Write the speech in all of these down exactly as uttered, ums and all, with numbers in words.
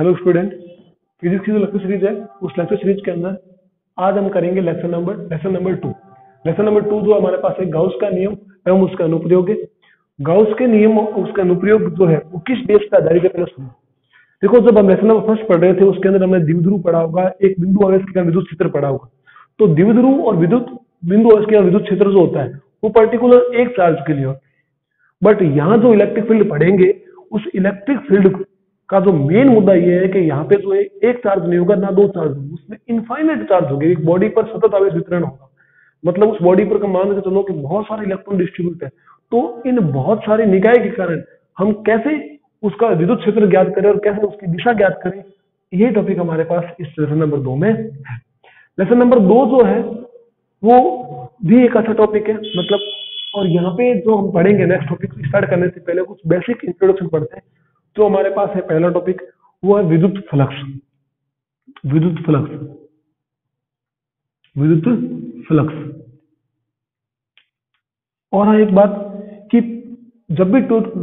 Hello student, physics की जो lecture series है उस लेक्चर सीरीज के अंदर आज हम करेंगे lesson number lesson number two. Lesson number two जो हमारे पास है गाउस का नियम एवं उसका अनुप्रयोग है। गाउस के नियम और उसका अनुप्रयोग जो है वो किस बेस पर आधारित है पहले सुनो। देखो, जब हम लेसन नंबर फर्स्ट पढ़ रहे थे उसके अंदर हमने द्विध्रुव पढ़ा होगा, एक बिंदु आवेश के कारण विद्युत क्षेत्र पढ़ा होगा। तो द्विध्रुव और विद्युत बिंदु आवेश के कारण विद्युत क्षेत्र जो होता है वो पर्टिकुलर एक चार्ज के लिए होता है, बट यहाँ जो इलेक्ट्रिक फील्ड पढ़ेंगे उस इलेक्ट्रिक फील्ड का जो मेन मुद्दा ये है कि यहाँ पे जो एक चार्ज नहीं होगा ना दो चार्ज होगा, उसमें इनफाइनाइट चार्ज होगी। एक बॉडी पर सतत आवेश वितरण होगा, मतलब उस बॉडी पर मान के चलो कि बहुत सारे इलेक्ट्रॉन डिस्ट्रीब्यूट है। तो इन बहुत सारे निकाय के कारण हम कैसे उसका विद्युत क्षेत्र ज्ञात करें और कैसे उसकी दिशा ज्ञात करें, यही टॉपिक हमारे पास इस लेसन नंबर दो में है। लेसन नंबर दो जो है वो भी एक अच्छा टॉपिक है, मतलब और यहाँ पे जो हम पढ़ेंगे नेक्स्ट टॉपिक स्टार्ट करने से पहले कुछ बेसिक इंट्रोडक्शन पढ़ते हैं। तो हमारे पास है पहला टॉपिक, वो है विद्युत फ्लक्स। विद्युत फ्लक्स विद्युत फ्लक्स और हाँ, एक बात कि जब भी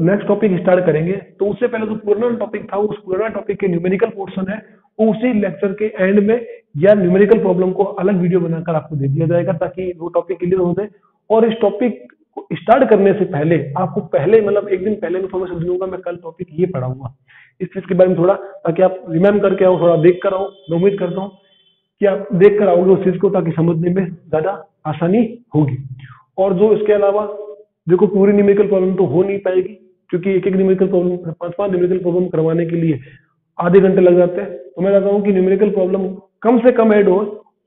नेक्स्ट टॉपिक स्टार्ट करेंगे तो उससे पहले जो पुराना टॉपिक था उस पुराना टॉपिक के न्यूमेरिकल पोर्शन है वो उसी लेक्चर के एंड में या न्यूमेरिकल प्रॉब्लम को अलग वीडियो बनाकर आपको दे दिया जाएगा ताकि वो टॉपिक क्लियर हो जाए। और इस टॉपिक स्टार्ट करने से पहले आपको पहले मतलब एक दिन पहले इन्फॉर्मेशन दूंगा मैं, कल टॉपिक ये पढ़ाऊंगा इस चीज के बारे में थोड़ा, ताकि आप रिमेम्बर करके आओ, थोड़ा देख कर आओ। मैं उम्मीद करता हूँ कि आप देख कर आओगे उस चीज को ताकि समझने में ज्यादा आसानी होगी। और जो इसके अलावा देखो, पूरी न्यूमेरिकल प्रॉब्लम तो हो नहीं पाएगी क्योंकि एक एक न्यूमेरिकल प्रॉब्लम पांच पांच न्यूमेरिकल प्रॉब्लम करवाने के लिए आधे घंटे लग जाते हैं। तो मैं चाहता हूँ कि न्यूमेरिकल प्रॉब्लम कम से कम ऐड हो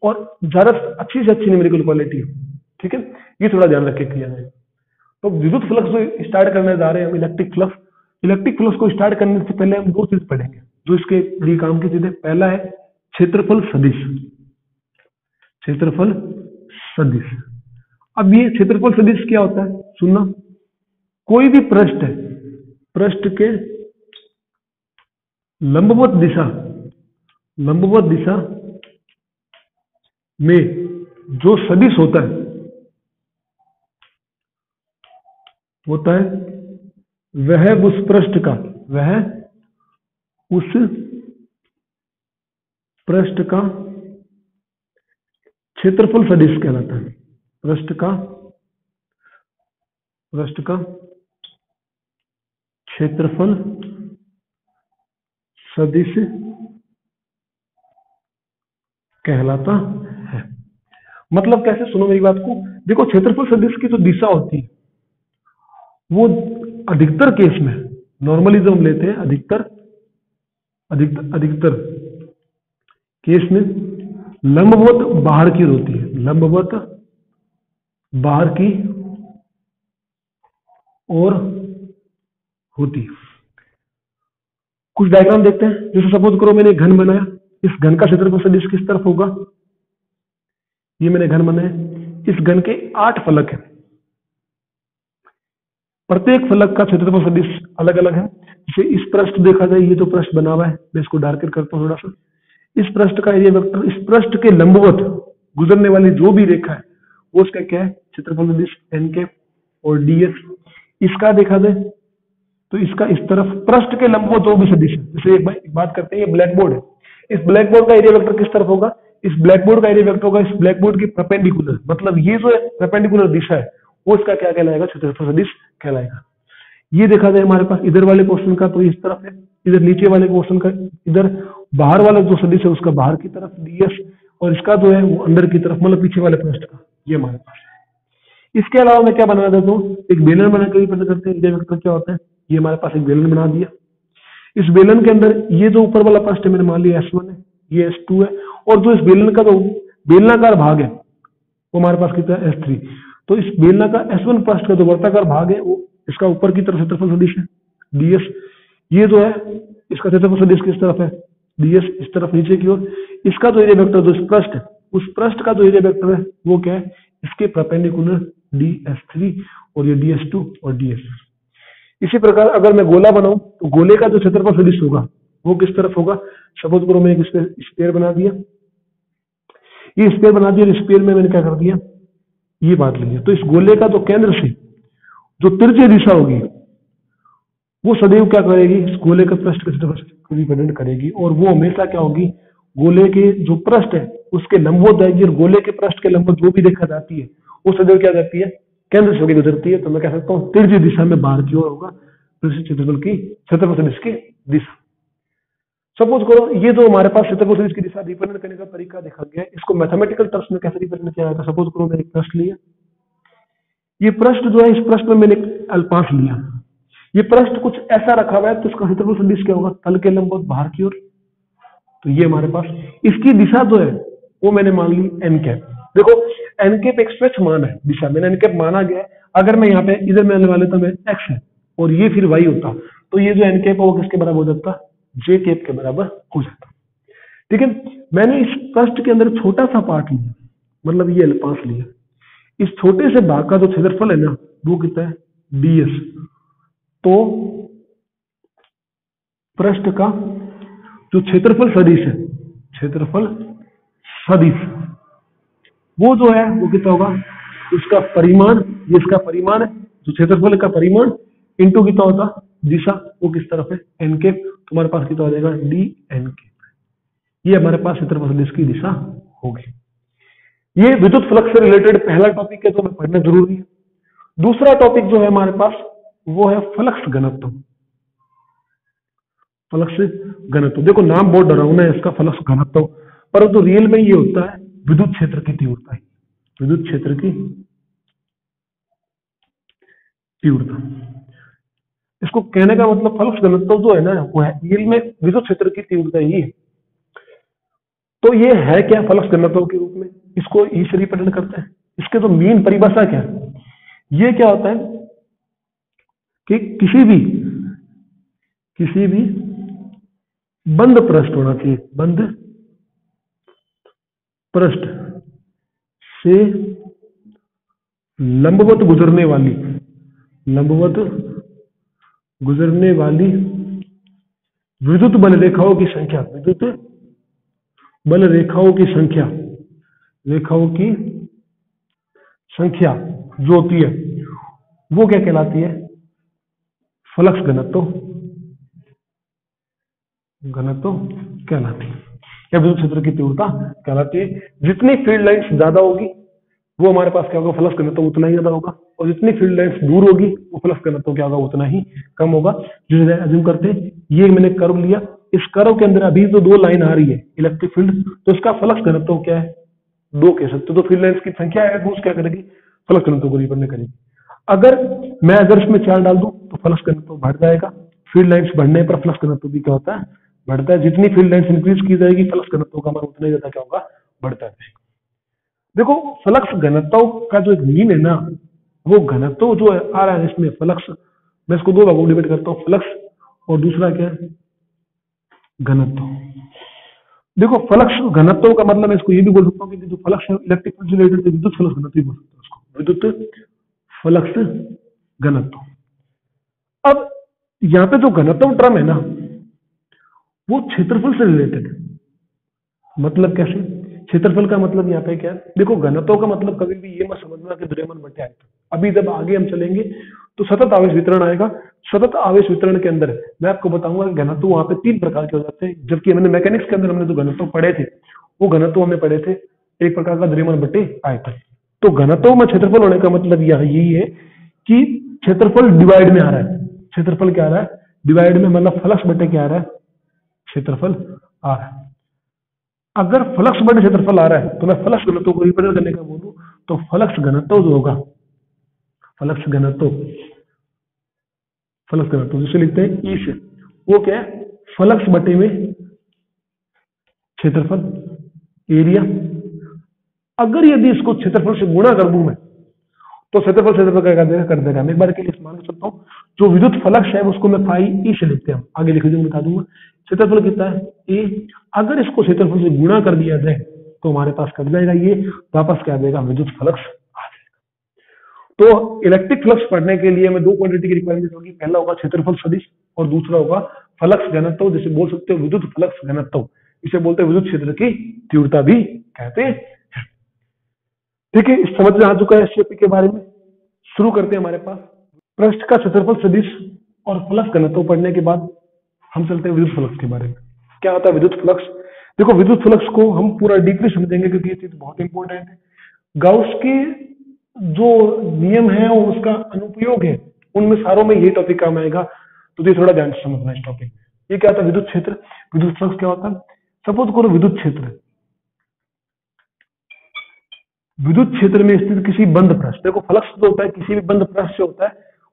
और ज्यादा अच्छी से अच्छी न्यूमेरिकल क्वालिटी हो, ठीक है, ये थोड़ा ध्यान रखे किया जाए। तो विद्युत फ्लक्स जो स्टार्ट करने जा रहे हैं हम, इलेक्ट्रिक फ्लक्स इलेक्ट्रिक फ्लक्स को स्टार्ट करने से पहले हम दो चीज पढ़ेंगे जो इसके लिए काम की चीजें। पहला है क्षेत्रफल सदिश। क्षेत्रफल सदिश अब ये क्षेत्रफल सदिश क्या होता है सुनना। कोई भी पृष्ठ है, पृष्ठ के लंबवत दिशा लंबवत दिशा में जो सदिश होता है होता है वह उस पृष्ठ का वह उस पृष्ठ का क्षेत्रफल सदिश कहलाता है। पृष्ठ का पृष्ठ का क्षेत्रफल सदिश कहलाता है। मतलब कैसे, सुनो मेरी बात को। देखो, क्षेत्रफल सदिश की जो दिशा होती है वो अधिकतर केस में, नॉर्मली जो हम लेते हैं अधिकतर अधिकतर अधिकतर केस में लंबवत बाहर की होती है, लंबवत बाहर की और होती है। कुछ डायग्राम देखते हैं। जैसे सपोज करो मैंने घन बनाया, इस घन का क्षेत्रफल सदिश किस तरफ होगा, ये मैंने घन बनाया। इस घन के आठ फलक हैं, प्रत्येक फलक का क्षेत्रफल सदिश अलग अलग है। जैसे इस पृष्ठ देखा जाए, ये जो पृष्ठ बना हुआ है, मैं इसको डार्कर करता हूँ थोड़ा सा। इस पृष्ठ का एरिया वेक्टर, इस पृष्ठ के लंबवत गुजरने वाली जो भी रेखा है वो उसका क्या है, क्षेत्रफल सदिश एनके और डीएस। इसका देखा जाए तो इसका इस तरफ पृष्ठ के लंबवत जो भी सदिश है, जैसे एक, एक बात करते हैं, ये ब्लैक बोर्ड है, इस ब्लैक बोर्ड का एरिया वेक्टर किस तरफ होगा, इस ब्लैक बोर्ड का एरिया वेक्टर होगा इस ब्लैक बोर्ड की परपेंडिकुलर, मतलब ये जो परपेंडिकुलर दिशा है वो इसका क्या कहलाएगा, क्षेत्रफल सदिश कहलाएगा। ये देखा जाए हमारे पास इधर वाले पोर्शन का तो इस तरफ है, इधर नीचे वाले पोर्शन का, इधर बाहर वाला जो सदिश है उसका बाहर की तरफ डीएस, और इसका जो है वो अंदर की तरफ मतलब पीछे वाले पृष्ठ का, ये हमारे पास। इसके अलावा मैं क्या बना देता हूँ, एक बेलन बनाकर भी पता करते हैं वेक्टर क्या होता है। ये हमारे पास एक बेलन बना दिया। इस बेलन के अंदर ये जो ऊपर वाला पृष्ठ है मैंने मान लिया एस वन है, ये एस टू है, और जो इस बेलन का जो बेलनाकार भाग है वो हमारे पास कितना है, एस थ्री। तो इस बेलना का एस वन पृष्ठ का जो वर्ताकार भाग है वो इसका ऊपर की तरफ क्षेत्रफल सदिश है डीएस। ये जो है इसका क्षेत्रफल सदिश किस तरफ है, डीएस, इस तरफ नीचे की ओर। इसका जो एरिया वेक्टर जो पृष्ठ है उस पृष्ठ का जो एरिया वेक्टर है वो क्या है, इसके परपेंडिकुलर डी एस थ्री और ये डी एस टू और डी एस। इसी प्रकार अगर मैं गोला बनाऊं तो गोले का जो क्षेत्रफल सदिश होगा वो किस तरफ होगा। सपोज करो मैंने एक स्फीयर बना दिया, ये स्फीयर बना दिया, स्फीयर में मैंने क्या कर दिया, ये बात ली है। तो इस गोले का जो केंद्र से जो तिरछी दिशा होगी वो सदैव क्या करेगी, इस गोले के पृष्ठ के को रिप्रेजेंट करेगी और वो हमेशा क्या होगी, गोले के जो पृष्ठ है उसके लंबवत जाएगी और गोले के पृष्ठ के लंबवत जो भी रेखा जाती है वो सदैव क्या जाती है, केंद्र से होकर गुजरती है। तो मैं कह सकता हूँ तिरछी दिशा में बाहर की ओर होगा पृष्ठ क्षेत्रफल की क्षेत्रफल सदिश की दिशा। सपोज करो ये जो हमारे पास क्षेत्रफल सदिश की दिशा रिप्रेजेंट करने का तरीका देखा गया है, इसको मैथमेटिकल टर्म्स में कैसे रिप्रेजेंट किया जाता है। सपोज करो मैंने एक पृष्ठ लिया, ये पृष्ठ जो है इस पृष्ठ में मैंने अल्पांश लिया, ये पृष्ठ कुछ ऐसा रखा हुआ है तो इसका क्षेत्रफल सदिश क्या होगा, तल के लंबवत बाहर की ओर। तो ये हमारे पास इसकी दिशा जो है वो मैंने मान ली एन कैप। देखो एन कैप एक स्वच्छ मान है, दिशा मैंने एन कैप माना गया है। अगर मैं यहाँ पे इधर में आने वाले तो मैं एक्स है और ये फिर वाई होता, तो ये जो एन कैप है वो किसके बराबर हो जाता, जे कैप के बराबर हो जाता। ठीक है, मैंने इस पृष्ठ के अंदर छोटा सा पार्ट लिया, मतलब ये अल्पांश लिया, इस छोटे से भाग का जो क्षेत्रफल है ना वो कितना है, डी एस। तो पृष्ठ का जो क्षेत्रफल सदिश है, क्षेत्रफल सदिश वो जो है वो कितना होगा, इसका परिमाण, ये इसका परिमाण है जो क्षेत्रफल का परिमाण इंटू कितना होता दिशा, वो किस तरफ है एन के, तुम्हारे पास कितना हो जाएगा डी एन के। ये हमारे पास क्षेत्रफल सदिश की दिशा होगी। ये विद्युत फ्लक्स से रिलेटेड पहला टॉपिक है तो हमें पढ़ना जरूरी है। दूसरा टॉपिक जो है हमारे पास वो है फ्लक्स घनत्व। फ्लक्स घनत्व देखो नाम बहुत डरावना है इसका, फ्लक्स घनत्व, परंतु तो रियल में ये होता है विद्युत क्षेत्र की तीव्रता है, विद्युत क्षेत्र की तीव्रता। इसको कहने का मतलब फ्लक्स घनत्व जो है ना वो है रियल में विद्युत क्षेत्र की तीव्रता ही है। तो ये है क्या फ्लक्स घनत्व के रूप में, इसको ई से रिप्रेजेंट करते हैं। इसके तो मेन परिभाषा क्या है, ये क्या होता है कि किसी भी किसी भी बंद पृष्ठ होना चाहिए, बंद पृष्ठ से लंबवत गुजरने वाली लंबवत गुजरने वाली विद्युत बल रेखाओं की संख्या, विद्युत बल रेखाओं की संख्या रेखाओं की संख्या जो होती है वो क्या कहलाती है, फ्लक्स घनत्व घनत्व कहलाती है या विद्युत क्षेत्र की तीव्रता कहलाती है। जितनी फील्ड लाइंस ज्यादा होगी वो हमारे पास क्या होगा, फ्लक्स घनत्व उतना ही ज्यादा होगा, और जितनी फील्ड लाइंस दूर होगी वो फ्लक्स घनत्व क्या होगा, उतना ही कम होगा। जिसे अज्यूम करते हैं, ये मैंने कर्व लिया, इस कर्व के अंदर अभी जो दो लाइन आ रही है इलेक्ट्रिक फील्ड, तो इसका फ्लक्स घनत्व क्या है, दो कह सकते हो। तो फील्ड लाइंस की संख्या है वो क्या करेगी, फ्लक्स घनत्व को रिप्रेजेंट करेगी। अगर मैं अगर इसमें चार डाल दूं तो फ्लक्स घनत्व बढ़ जाएगा, फील्ड लाइंस बढ़ने पर फ्लक्स घनत्व भी क्या होता है, बढ़ता है। जितनी फील्ड लाइंस इंक्रीज की जाएगी फ्लक्स घनत्व का मान उतना ही ज्यादा क्या होगा, बढ़ता है। देखो फ्लक्स घनत्व का जो एक मीन है ना वो घनत्व जो आ रहा है इसमें फ्लक्स, मैं इसको दो भागों में डिवाइड करता हूँ, फ्लक्स और दूसरा क्या है घनत्व। देखो फ्लक्स घनत्व का मतलब मैं इसको ये भी बोल सकता हूँ कि जो फ्लक्स है इलेक्ट्रिक फील्ड से रिलेटेड विद्युत फ्लक्स घनत्व बोल सकता हूँ उसको, विद्युत फ्लक्स घनत्व। अब यहां पे जो घनत्व टर्म है ना वो क्षेत्रफल से रिलेटेड है। मतलब कैसे, क्षेत्रफल का मतलब यहाँ पे क्या है, देखो घनत्व का मतलब कभी भी ये मत समझना कि द्रव्यमान बटे आयतन। अभी जब आगे हम चलेंगे तो सतत आवेश वितरण आएगा, सतत आवेश वितरण के अंदर मैं आपको बताऊंगा कि घनत्व वहां पे तीन प्रकार के हो जाते हैं। जबकि हमने मैकेनिक्स के अंदर हमने जो घनत्व पढ़े थे वो घनत्व हमें पढ़े थे एक प्रकार का द्रव्यमान बटे आयतन। तो घनत्व में क्षेत्रफल होने का मतलब यह यही है कि क्षेत्रफल डिवाइड में आ रहा है, क्षेत्रफल क्या आ रहा है डिवाइड में, मतलब फ्लक्स बटे क्या आ रहा है क्षेत्रफल आ रहा है। अगर फ्लक्स बटे क्षेत्रफल आ रहा है तो मैं फ्लक्स घनत्व को रिप्रेजेंट करने का बोलूं तो फ्लक्स घनत्व जो होगा, फ्लक्स घनत्व फ्लक्स घनत्व जिसे लिखते हैं ई से, वो क्या है फ्लक्स बटे में क्षेत्रफल, एरिया। अगर यदि इसको क्षेत्रफल से गुणा कर दूं मैं तो क्षेत्रफल क्षेत्रफल क्या कर देगा, कर देगा। मैं एक बार के लिए मान सकता हूँ जो विद्युत फ्लक्स है उसको मैं फाई ई से लिखते हैं, आगे लिख दूंगा बता दूंगा क्षेत्रफल कितना है ए। अगर इसको क्षेत्रफल से गुणा कर दिया जाए तो हमारे पास कर जाएगा ये वापस क्या देगा, विद्युत फ्लक्स आ जाएगा। तो इलेक्ट्रिक फ्लक्स पढ़ने के लिए हमें दो क्वांटिटी की रिक्वायरमेंट होगी, पहला होगा क्षेत्रफल सदिश और दूसरा होगा फ्लक्स घनत्व, जिसे बोल सकते हो विद्युत फ्लक्स घनत्व, इसे बोलते हैं विद्युत क्षेत्र की तीव्रता भी कहते हैं। ठीक है, समझ में आ चुका है इस टॉपिक के बारे में। शुरू करते हैं, हमारे पास पृष्ठ का क्षेत्रफल सदिश और फ्लक्स करना तो पढ़ने के बाद हम चलते हैं विद्युत फ्लक्स के बारे में। क्या होता है विद्युत फ्लक्स? देखो विद्युत फ्लक्स को हम पूरा डीपली समझेंगे क्योंकि ये चीज बहुत इंपॉर्टेंट है। गाउस के जो नियम है और उसका अनुप्रयोग है उनमें सारों में ये टॉपिक काम आएगा, तो ये थोड़ा ध्यान से समझना इस टॉपिक। ये क्या होता है विद्युत क्षेत्र, विद्युत फ्लक्स क्या होता है? सपोज करो विद्युत क्षेत्र, विद्युत क्षेत्र में स्थित किसी बंद पृष्ठ, देखो फ्लक्स जो होता है किसी भी बंद पृष्ठ से होता है,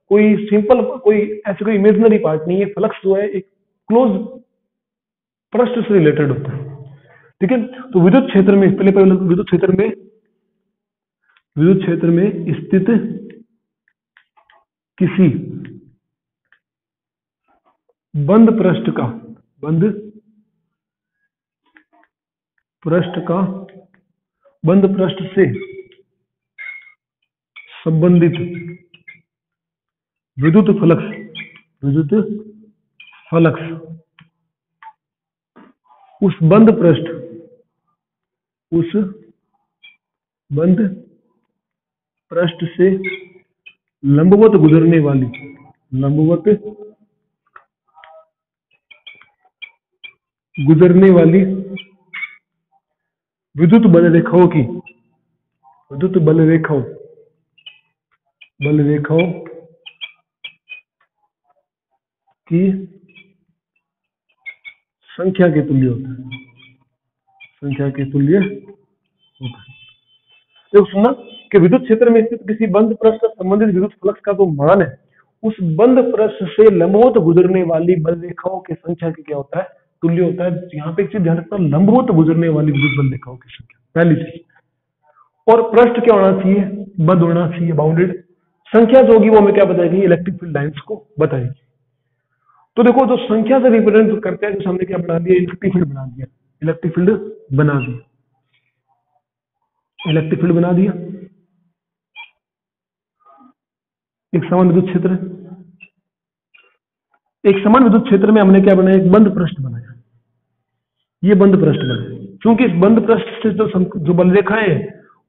कोई सिंपल कोई ऐसे कोई इमेजिनरी पार्ट नहीं है। फ्लक्स जो है एक क्लोज पृष्ठ से रिलेटेड होता है, ठीक है। तो विद्युत क्षेत्र में पहले पहले विद्युत क्षेत्र में विद्युत क्षेत्र में स्थित किसी बंद पृष्ठ का बंद पृष्ठ का बंद पृष्ठ से संबंधित विद्युत फ्लक्स विद्युत फ्लक्स उस बंद पृष्ठ उस बंद पृष्ठ से लंबवत गुजरने वाली लंबवत गुजरने वाली विद्युत बल रेखाओं की विद्युत बल रेखाओं बल रेखाओं की संख्या के तुल्य होता है, संख्या के तुल्य होता है। देखो सुनना कि विद्युत क्षेत्र में स्थित किसी बंद पृष्ठ से संबंधित विद्युत फ्लक्स का जो मान है उस बंद पृष्ठ से लंबवत गुजरने वाली बल रेखाओं की संख्या के क्या होता है? तुल्य होता है। यहाँ पे एक चीज ध्यान रखना, लंबवत गुजरने वाली विद्युत बल रेखाओं की संख्या पहली चीज। और पृष्ठ क्या होना चाहिए? बंद होना चाहिए, बाउंडेड। संख्या जो होगी वो हमें क्या बताएगी? इलेक्ट्रिक फील्ड लाइंस को बताएगी। तो देखो जो संख्या से रिप्रेजेंट करते हैं, जैसे हमने क्या बना दिया? इलेक्ट्रिक फील्ड बना दिया, इलेक्ट्रिक फील्ड बना दिया, इलेक्ट्रिक फील्ड बना दिया। एक समान विद्युत क्षेत्र है, एक समान विद्युत क्षेत्र में हमने क्या बनाया? एक बंद पृष्ठ बनाया, ये बंद पृष्ठ बनाया। क्योंकि इस बंद पृष्ठ से जो जो बल रेखाएं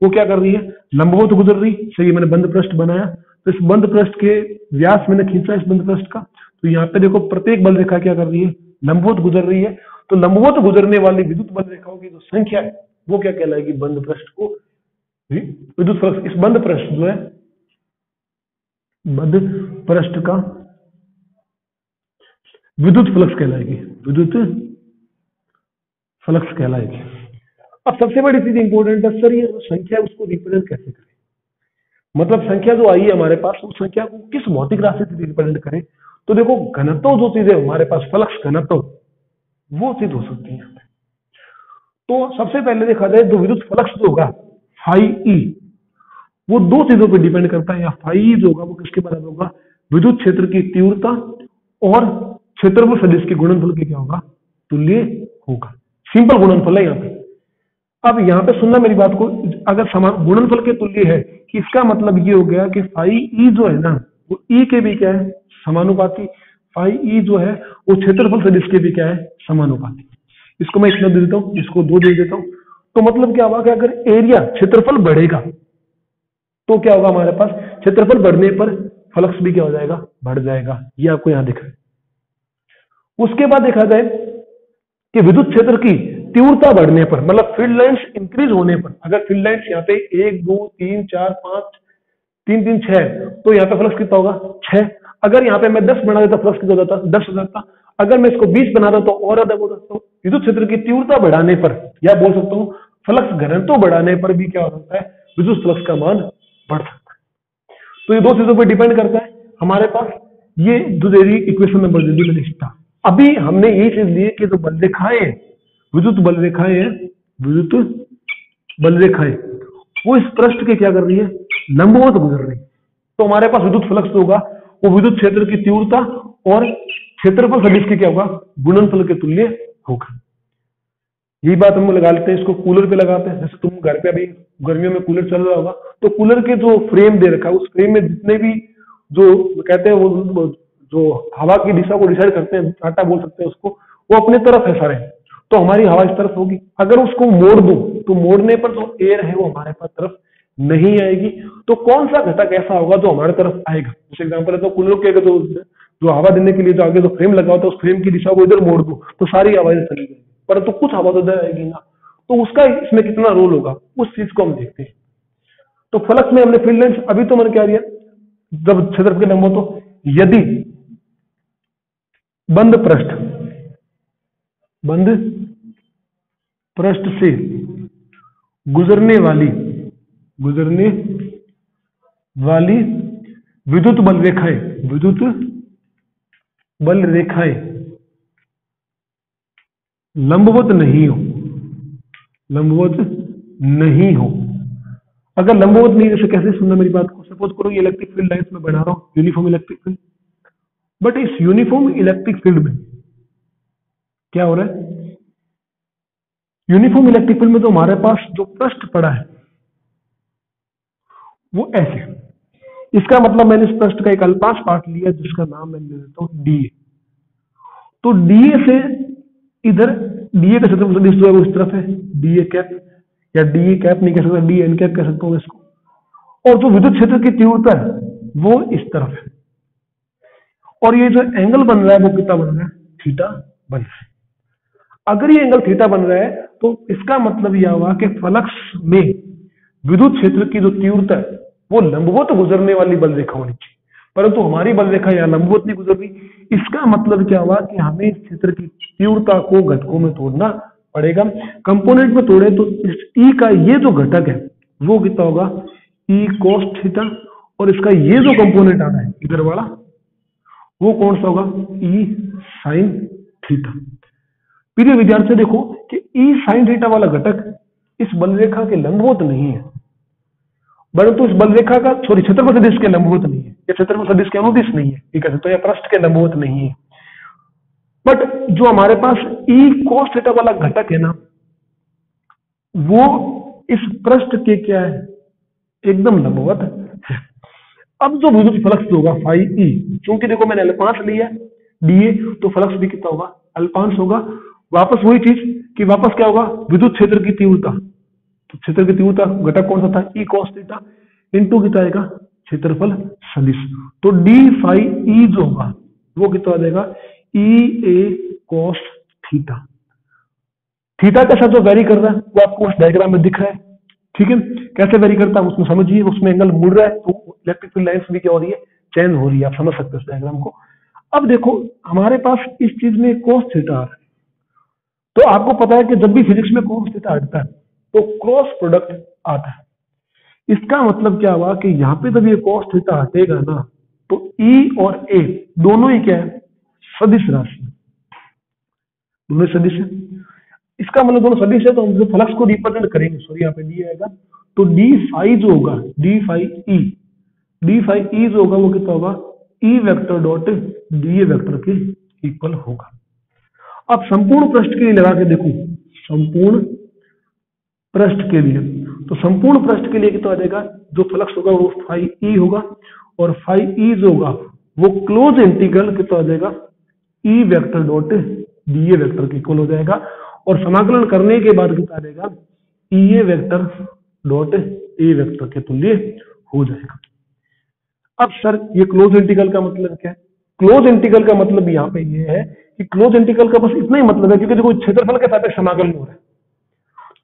वो क्या कर रही है? लंबवत गुजर रही, इसलिए मैंने बंद पृष्ठ बनाया। तो इस बंद पृष्ठ के व्यास मैंने खींचा इस बंद पृष्ठ का, तो यहाँ पे देखो प्रत्येक बल रेखा क्या कर रही है? लंबवत गुजर रही है। तो लंबवत गुजरने वाली विद्युत बल रेखाओं की जो संख्या है वो क्या कहलाएगी? बंद पृष्ठ को विद्युत फ्लक्स। इस बंद पृष्ठ जो है बंद पृष्ठ का विद्युत फ्लक्स कहलाएगी, विद्युत फ्लक्स कहलाएगी। अब सबसे बड़ी चीज इंपॉर्टेंट है सर, ये संख्या उसको रिप्रेजेंट कैसे करें? मतलब संख्या जो आई है हमारे पास उस संख्या को किस भौतिक राशि से रिप्रेजेंट करें? तो देखो घनत्व जो चीज है हमारे पास, फ्लक्स घनत्व वो चीज हो सकती है। तो सबसे पहले देखा जाए जो विद्युत फ्लक्स जो होगा फाई ई, वो दो चीजों पर डिपेंड करता है। या फाई जो होगा वो किसके बराबर होगा? विद्युत क्षेत्र की तीव्रता और क्षेत्रफल सदिश के गुणनफल के क्या होगा? तुल्य होगा। सिंपल गुणनफल है यहाँ पे। अब यहाँ पे सुनना मेरी बात को, अगर समान गुणनफल के तुल्य है इसका मतलब ये हो गया कि फाई ई जो है ना वो ई के भी क्या है? समानुपाती। फाई ई जो है वो क्षेत्रफल सदिश के भी क्या है? समानुपाती। इसको मैं इतना दे देता हूँ, इसको दो दे देता हूँ। तो मतलब क्या हुआ कि अगर एरिया क्षेत्रफल बढ़ेगा तो क्या होगा हमारे पास? क्षेत्रफल बढ़ने पर फ्लक्स भी क्या हो जाएगा? बढ़ जाएगा। ये आपको यहाँ दिखा। उसके बाद देखा जाए कि विद्युत क्षेत्र की तीव्रता बढ़ने पर, मतलब फील्ड लाइंस इंक्रीज होने पर, अगर फील्ड लाइंस यहाँ पे एक दो तीन चार पांच तीन तीन छह, तो यहाँ पे फ्लक्स कितना होगा? छह। अगर यहाँ पे मैं दस बना देता फ्लक्स कितना होता? दस हो जाता। अगर मैं इसको बीस बना देता तो और अधिक हो जाता। विद्युत क्षेत्र की तीव्रता बढ़ाने पर या बोल सकता हूँ फ्लक्स घनत्व बढ़ाने पर भी क्या हो सकता है? विद्युत फ्लक्स का मान बढ़ सकता है। तो ये दो चीजों पर डिपेंड करता है हमारे पास। ये जो दे रही इक्वेशन नंबर दे दी मैंने, अभी हमने यही चीज ली कि जो बल रेखाएं विद्युत बल रेखाएं हैं विद्युत बल रेखाएं वो इस पृष्ठ के क्या कर रही है? लंबवत गुजर रही है। तो हमारे पास विद्युत फ्लक्स होगा वो विद्युत क्षेत्र की तीव्रता और क्षेत्रफल सदिश के क्या होगा? गुणनफल के तुल्य होगा। यही बात हम लगा लेते हैं, इसको कूलर पे लगाते हैं। जैसे तुम घर पे अभी गर्मियों में कूलर चल रहा होगा, तो कूलर के जो फ्रेम दे रखा है उस फ्रेम में जितने भी जो कहते हैं वो जो हवा की दिशा को डिसाइड करते हैं, डाटा बोल सकते हैं उसको, वो अपने तरफ है सारे, तो हमारी हवा इस तरफ होगी। अगर उसको मोड़ दो तो मोड़ने पर जो एयर है वो हमारे पास तरफ नहीं आएगी। तो कौन सा घटक ऐसा होगा जो हमारे तरफ आएगा? जैसे एग्जाम्पल है तो कूलर के जो जो हवा देने के लिए जो आगे जो फ्रेम लगा होता है उस फ्रेम की दिशा को इधर मोड़ दो तो सारी आवाजें चली जाएगी, परंतु कुछ आवाज उधर आएगी ना, तो उसका इसमें कितना रोल होगा उस चीज को हम देखते हैं। तो फलक में हमने फील्ड लेंस अभी तो मैंने क्या दिया जब क्षेत्रफल के लंबो तो यदि बंद पृष्ठ बंद पृष्ठ से गुजरने वाली गुजरने वाली विद्युत बल रेखाएं विद्युत बल रेखाएं लंबवत नहीं हो लंबवत नहीं हो अगर लंबवत नहीं, जैसे कैसे सुनना मेरी बात को, सपोज करो ये इलेक्ट्रिक फील्ड लाइंस में बना रहा हूं यूनिफॉर्म इलेक्ट्रिक फील्ड, बट इस यूनिफॉर्म इलेक्ट्रिक फील्ड में क्या हो रहा है, यूनिफॉर्म इलेक्ट्रिक फील्ड में तो हमारे पास जो पृष्ठ पड़ा है वो ऐसे, इसका मतलब मैंने इस पृष्ठ का एक अल्पांश पार्ट लिया जिसका नाम मैं लेता हूं डीए। तो डीए से इधर डीए का क्षेत्रफल इस तरफ उस तरफ है डीए कैप, या डीए कैप नहीं कह सकता डी एन कैप कह सकता हूं इसको, और जो विद्युत क्षेत्र की तीव्रता है वो इस तरफ है, और ये जो एंगल बन रहा है वो कितना बन रहा है थीटा बन रहा है। अगर ये एंगल थीटा बन रहा है तो इसका मतलब यह हुआ कि फलक्स में विद्युत क्षेत्र की जो तीव्रता है वो लंबवत गुजरने वाली बल रेखा होनी चाहिए, परंतु हमारी बल रेखा यहाँ लंबवत नहीं गुजर रही। इसका मतलब क्या हुआ कि हमें इस क्षेत्र की तीव्रता को घटकों में तोड़ना पड़ेगा, कंपोनेंट में तोड़े तो इस ई का ये जो घटक है वो कितना होगा ई cos थीटा, और इसका ये जो कंपोनेंट आ रहा है इधर वाला वो कौन सा होगा ई sin थीटा। प्रिय विद्यार्थी देखो कि ई sin थीटा वाला घटक इस बलरेखा के लंबवत नहीं है, परंतु इस बलरेखा का सॉरी क्षेत्रफल सदिश के लंबवत नहीं है या क्षेत्रफल सदिश के अनुदिश नहीं है, ठीक है, तो यह पृष्ठ के लंबवत नहीं है, बट जो हमारे पास ई cos थीटा वाला घटक है ना वो इस पृष्ठ के क्या है एकदम लंबवत है। अब जो विद्युत फ्लक्स होगा फाई ई, क्योंकि देखो मैंने अल्पांश लिया डीए तो फ्लक्स भी कितना होगा अल्पांश होगा, वापस वही चीज कि वापस क्या होगा विद्युत क्षेत्र की तीव्रता, तो क्षेत्र की तीव्रता घटक कौन सा था ई cos थीटा इंटू कितना आएगा क्षेत्रफल सदिश, तो डी फाई ई जो होगा वो कितना आ जाएगा E A cos theta. Theta के साथ जो वेरी कर रहा है वो आपको उस डायग्राम में दिख रहा है, ठीक है, कैसे वेरी करता है उसमें समझिए, उसमें एंगल मुड़ रहा है तो इलेक्ट्रिक फील्ड लाइंस भी क्या हो रही है चेंज हो रही है, आप समझ सकते हो इस डायग्राम को। अब देखो हमारे पास इस चीज में cos थीटा आ रहा है, तो आपको पता है कि जब भी फिजिक्स में cos थीटा हटता है तो क्रॉस प्रोडक्ट आता है, इसका मतलब क्या हुआ कि यहाँ पे जब ये cos थीटा हटेगा ना तो E और A दोनों ही क्या है सदिश राशि, दोनों सदिश है, इसका मतलब दोनों सदिश है, तो हम जो फ्लक्स को रिप्रेजेंट करेंगे सॉरी यहाँ पे डी आएगा तो डी फाई जो होगा D phi E D phi E जो होगा वो कितना होगा E vector dot D A vector के इक्वल होगा। अब संपूर्ण पृष्ठ के लिए लगा के देखो संपूर्ण पृष्ठ के लिए, तो संपूर्ण पृष्ठ के लिए कितना आ जाएगा जो फ्लक्स होगा वो फाई ई होगा, और फाई ई जो होगा वो क्लोज इंटीग्रल कितना आ जाएगा E vector dot D A vector के इक्वल हो जाएगा, और समाकलन करने के बाद कितना आएगा E A vector dot A vector के तुल्य हो जाएगा। अब सर ये क्लोज इंटीग्रल का मतलब क्या है, क्लोज इंटीग्रल का मतलब यहाँ पे ये है कि क्लोज इंटीग्रल का बस इतना ही मतलब है, क्योंकि देखो क्षेत्रफल के सापेक्ष समाकलन हो रहा है,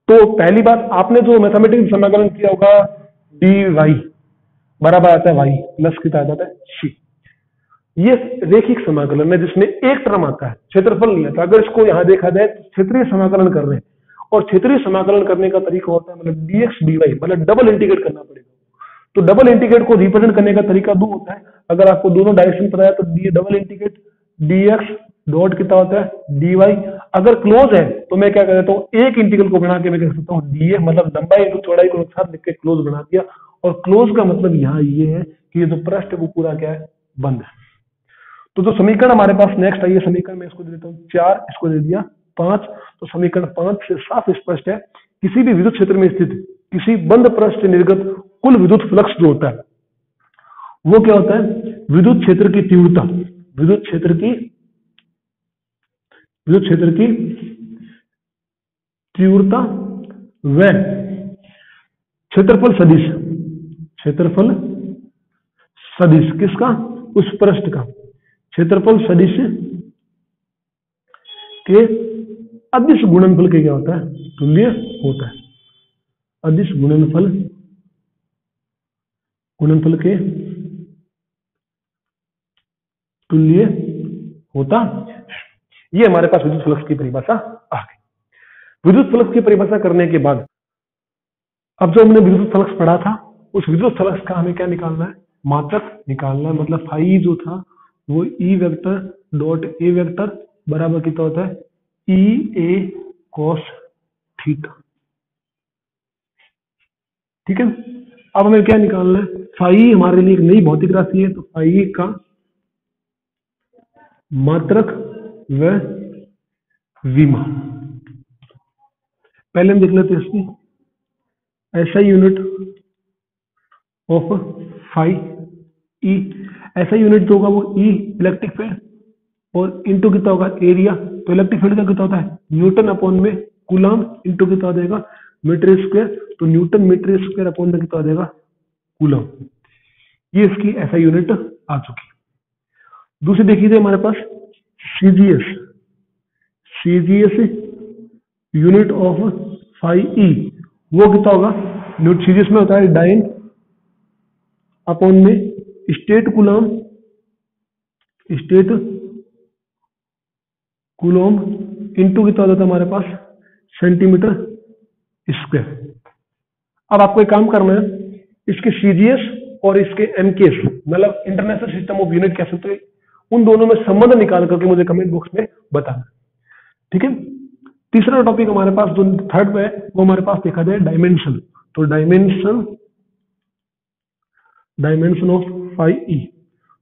तो पहली बात आपने जो मैथमेटिक्स समाकलन किया होगा डी वाई बराबर आता है वाई प्लस कितना आ जाता है सी, ये रेखिक समाकलन है जिसमें एक टर्म आता है क्षेत्रफल नहीं आता। अगर इसको यहाँ देखा जाए तो क्षेत्रीय समाकलन कर रहे हैं, और क्षेत्रीय समाकलन करने का तरीका होता है मतलब डीएक्स डीवाई मतलब डबल इंटीग्रेट करना पड़ेगा, तो डबल इंटीग्रेट को रिप्रेजेंट करने का तरीका दो होता है, अगर आपको दोनों डायरेक्शन पता है तो D double integrate DX dot कितना होता है डीवाई, अगर क्लोज है तो मैं क्या कर देता हूँ एक इंटीग्रल को बना के मैं कह सकता हूँ डीए मतलब लंबाई इंटू चौड़ाई को साथ लिख के क्लोज बना दिया, और क्लोज का मतलब यहाँ ये है कि ये जो पृष्ठ है वो पूरा क्या है बंद है। तो जो समीकरण हमारे पास नेक्स्ट आई है समीकरण मैं इसको दे देता हूँ चार, इसको दे दिया पांच, तो समीकरण पांच से साफ स्पष्ट है किसी भी विद्युत क्षेत्र में स्थित किसी बंद पृष्ठ से निर्गत कुल विद्युत फ्लक्स जो होता है वो क्या होता है विद्युत क्षेत्र की तीव्रता विद्युत क्षेत्र की विद्युत क्षेत्र की तीव्रता व क्षेत्रफल सदिश क्षेत्रफल सदिश किसका उस पृष्ठ का क्षेत्रफल सदिश के अदिश गुणनफल के क्या होता है, तुल्य होता है। अदिश गुणनफल गुणनफल के तुल्य होता है। ये हमारे पास विद्युत फ्लक्स की परिभाषा आ गई। विद्युत फ्लक्स की परिभाषा करने के बाद अब जो हमने विद्युत फ्लक्स पढ़ा था उस विद्युत फ्लक्स का हमें क्या निकालना है, मात्रक निकालना है। मतलब फाई जो था वो E vector dot A vector बराबर कितना होता है, ई ए कॉस थीटा। ठीक है, अब हमें क्या निकालना है, फाई हमारे लिए एक नई भौतिक राशि है तो फाई का मात्रक व विमा। पहले हम देख लेते हैं इसकी, ऐसा यूनिट ऑफ फाई ई, ऐसा यूनिट जो होगा वो ई इलेक्ट्रिक फील्ड और इंटू कितना होगा एरिया, तो इलेक्ट्रिक फील्ड का कितना होता है न्यूटन अपॉन में कूलम इंटू कितना देगा मीटर स्क्वायर, तो न्यूटन मीटर स्क्वायर अपॉन में कितना देगा कूलम। ये इसकी ऐसा यूनिट आ चुकी। दूसरी देखिए हमारे पास CGS, CGS unit of phi E वो कितना होगा, न्यूट सीजीएस में होता है डाइन अपॉन में state coulomb, stat coulomb into कितना होता है हमारे पास सेंटीमीटर स्क्वायर। अब आपको एक काम करना है, इसके सीजीएस और इसके एमकेएस मतलब इंटरनेशनल सिस्टम ऑफ यूनिट कह सकते हैं, उन दोनों में संबंध निकाल करके मुझे कमेंट बॉक्स में बताना। ठीक है, तीसरा टॉपिक हमारे पास जो थर्ड में है वो हमारे पास देखा जाए डायमेंशन, तो dimension dimension of phi E,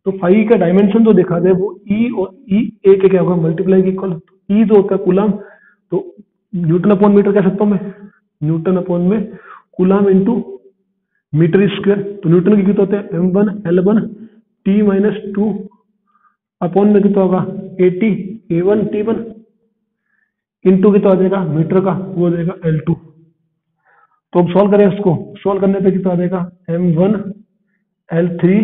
तो फाई का डायमेंशन जो देखा जाए वो ई और ई ए के क्या होगा मल्टीप्लाई इक्वल, ई जो होता है कूलम तो न्यूटन अपॉन मीटर कह सकता हूं मैं, न्यूटन अपॉन में कूलम इंटू मीटर स्क्वायर, तो न्यूटन के कितना होता है M one L one T minus two upon में कितना होगा A T A one T one into कितना आ जाएगा मीटर का वो जाएगा एल टू। तो अब सॉल्व करें इसको, सॉल्व करने पे कितना आ जाएगा M one L three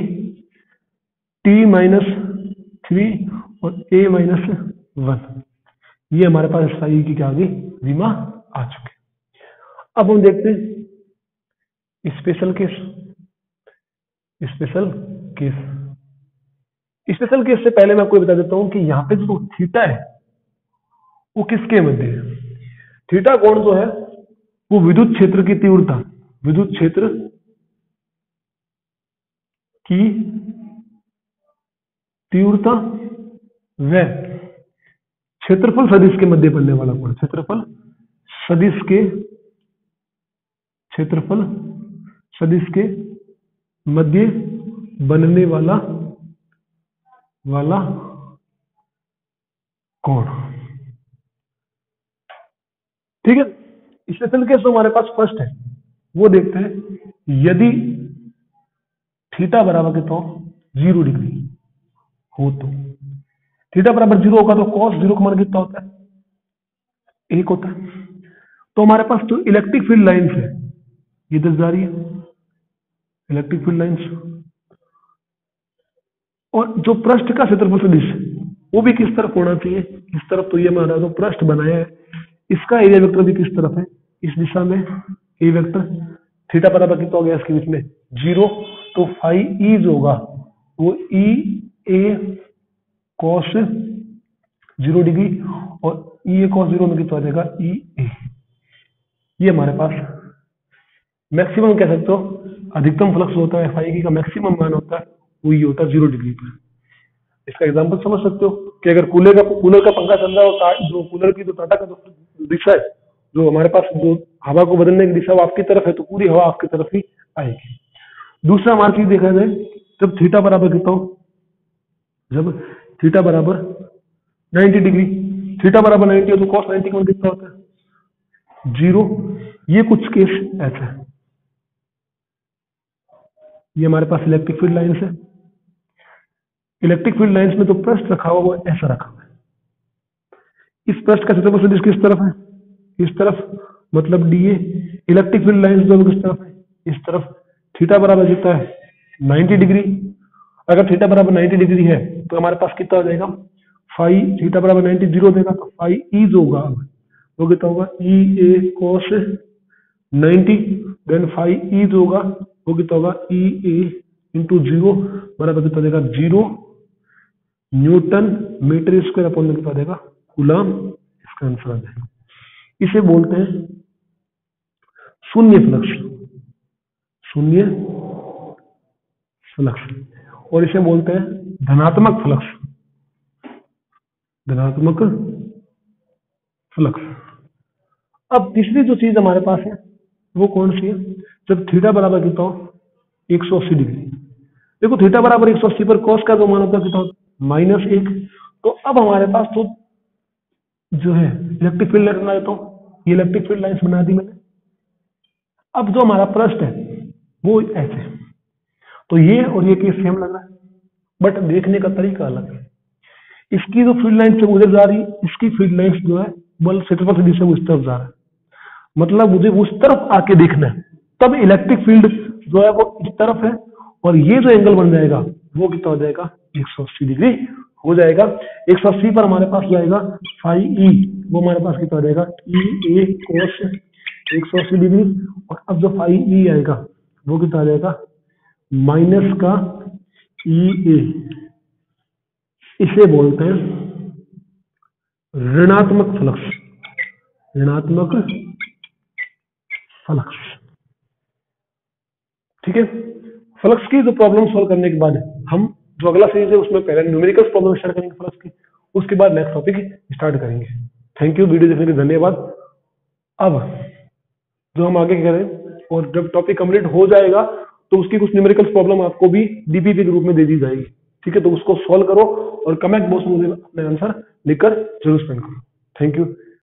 T minus three और ए माइनस वन। ये हमारे पास फाई की क्या आ गई विमा आ चुके। अब हम देखते हैं special case, special case special case से पहले मैं आपको बता देता हूं कि यहां पे जो थीटा है वो किसके मध्य है, थीटा कोण जो है वो विद्युत क्षेत्र की तीव्रता, विद्युत क्षेत्र की तीव्रता व क्षेत्रफल सदिश के मध्य पड़ने वाला कोण, क्षेत्रफल सदिश के क्षेत्रफल सदिश के मध्य बनने वाला वाला कोण। ठीक है, स्पेशल केस हमारे पास फर्स्ट है वो देखते हैं, यदि थीटा बराबर कितना हो जीरो डिग्री हो, तो थीटा बराबर जीरो होगा तो कॉस जीरो का मान कितना होता है एक होता है। तो हमारे पास तो इलेक्ट्रिक फील्ड लाइन्स है ये दस जा रही है इलेक्ट्रिक फील्ड लाइंस, और जो पृष्ठ का क्षेत्रफल सदिश वो भी किस तरफ होना चाहिए, किस तरफ, तो ये मैं जो पृष्ठ बनाया है इसका एरिया वेक्टर भी किस तरफ है, इस दिशा में ए वेक्टर। थीटा बराबर कितना हो गया इसके बीच में जीरो, तो फाई ई जो होगा वो E A cos zero degree और ई ए कॉस जीरो में कितना आ जाएगा ई ए। ये हमारे पास मैक्सिमम कह सकते हो, अधिकतम फ्लक्स होता है फाई का मैक्सिमम मान होता है वो ये होता है जीरो डिग्री पर। इसका एग्जांपल समझ सकते हो कि अगर कूलर का कूलर का पंखा चल रहा हो, जो कूलर की जो टाटा का दिशा है, जो हमारे पास जो हवा को बदलने की दिशा वो आपकी तरफ है तो पूरी हवा आपकी तरफ ही आएगी। दूसरा हमारा चीज देखा जाए, जब थीटा बराबर कितना हो, जब थीटा बराबर नाइन्टी डिग्री, थीटा बराबर नाइन्टी हो तो कॉस नाइन्टी का कितना होता है जीरो। ये कुछ केस ऐसा है, ये हमारे पास इलेक्ट्रिक फील्ड लाइंस है, इलेक्ट्रिक फील्ड लाइंस में जो तो पृष्ठ रखा हुआ वो ऐसा रखा हुआ है, इस पृष्ठ का क्षेत्रफल सदिश किस तरफ है, इस तरफ, मतलब डीए। इलेक्ट्रिक फील्ड लाइंस जो किस तरफ है, इस तरफ। थीटा बराबर कितना है नाइन्टी डिग्री। अगर थीटा बराबर नाइन्टी डिग्री है तो हमारे पास कितना हो जाएगा, फाई थीटा बराबर नाइन्टी जीरो देगा तो फाई ई जो होगा वो कितना होगा, E A cos ninety, then phi E जो होगा वो कितना होगा, ई ए इंटू जीरो बराबर कितना देगा, zero newton metre square upon में कितना देगा, कूलम, इसका आंसर आ जाएगा। इसे बोलते हैं शून्य फ्लक्स, शून्य फ्लक्स, और इसे बोलते हैं धनात्मक फ्लक्स, धनात्मक फ्लक्स। अब तीसरी जो चीज हमारे पास है वो कौन सी है, जब थीटा बराबर कितना हो एक सौ अस्सी डिग्री, देखो थीटा बराबर एक सौ अस्सी पर कॉस का जो मान होता है कितना होता है माइनस एक, तो अब हमारे पास तो जो है इलेक्ट्रिक फील्ड लाइन बना देता हूँ, ये इलेक्ट्रिक फील्ड लाइन्स बना दी मैंने। अब जो हमारा पृष्ठ है वो ऐसे, तो ये और ये केस सेम लग रहा है बट देखने का तरीका अलग है। इसकी जो फील्ड लाइन से गुजर जा रही, इसकी फील्ड लाइन जो है बल क्षेत्रफल सदिश से उस तरफ जा रहा है, मतलब मुझे उस तरफ आके देखना है तब इलेक्ट्रिक फील्ड जो है वो इस तरफ है, और ये जो एंगल बन जाएगा वो कितना हो जाएगा, एक सौ अस्सी डिग्री हो जाएगा। एक सौ अस्सी पर हमारे पास जाएगा फाई ई, वो हमारे पास कितना हो जाएगा, ई ए कोस एक सौ अस्सी डिग्री, और अब जो फाई ई आएगा वो कितना आ जाएगा, माइनस का ई ए, इसे बोलते हैं ऋणात्मक फ्लक्स, ऋणात्मक फ्लक्स। ठीक है, फ्लक्स की जो प्रॉब्लम सॉल्व करने के बाद हम जो अगला सीरीज है उसमें पहले न्यूमेरिकल प्रॉब्लम स्टार्ट करेंगे फ्लक्स की, उसके बाद नेक्स्ट टॉपिक स्टार्ट करेंगे। थैंक यू, वीडियो देखने के लिए धन्यवाद। अब जो हम आगे करें, और जब टॉपिक कंप्लीट हो जाएगा तो उसकी कुछ न्यूमेरिकल प्रॉब्लम आपको भी डीपी के ग्रुप में दे दी जाएगी। ठीक है, तो उसको सॉल्व करो और कमेंट बॉक्स में मुझे अपने आंसर लिखकर जरूर सेंड करो। Thank you.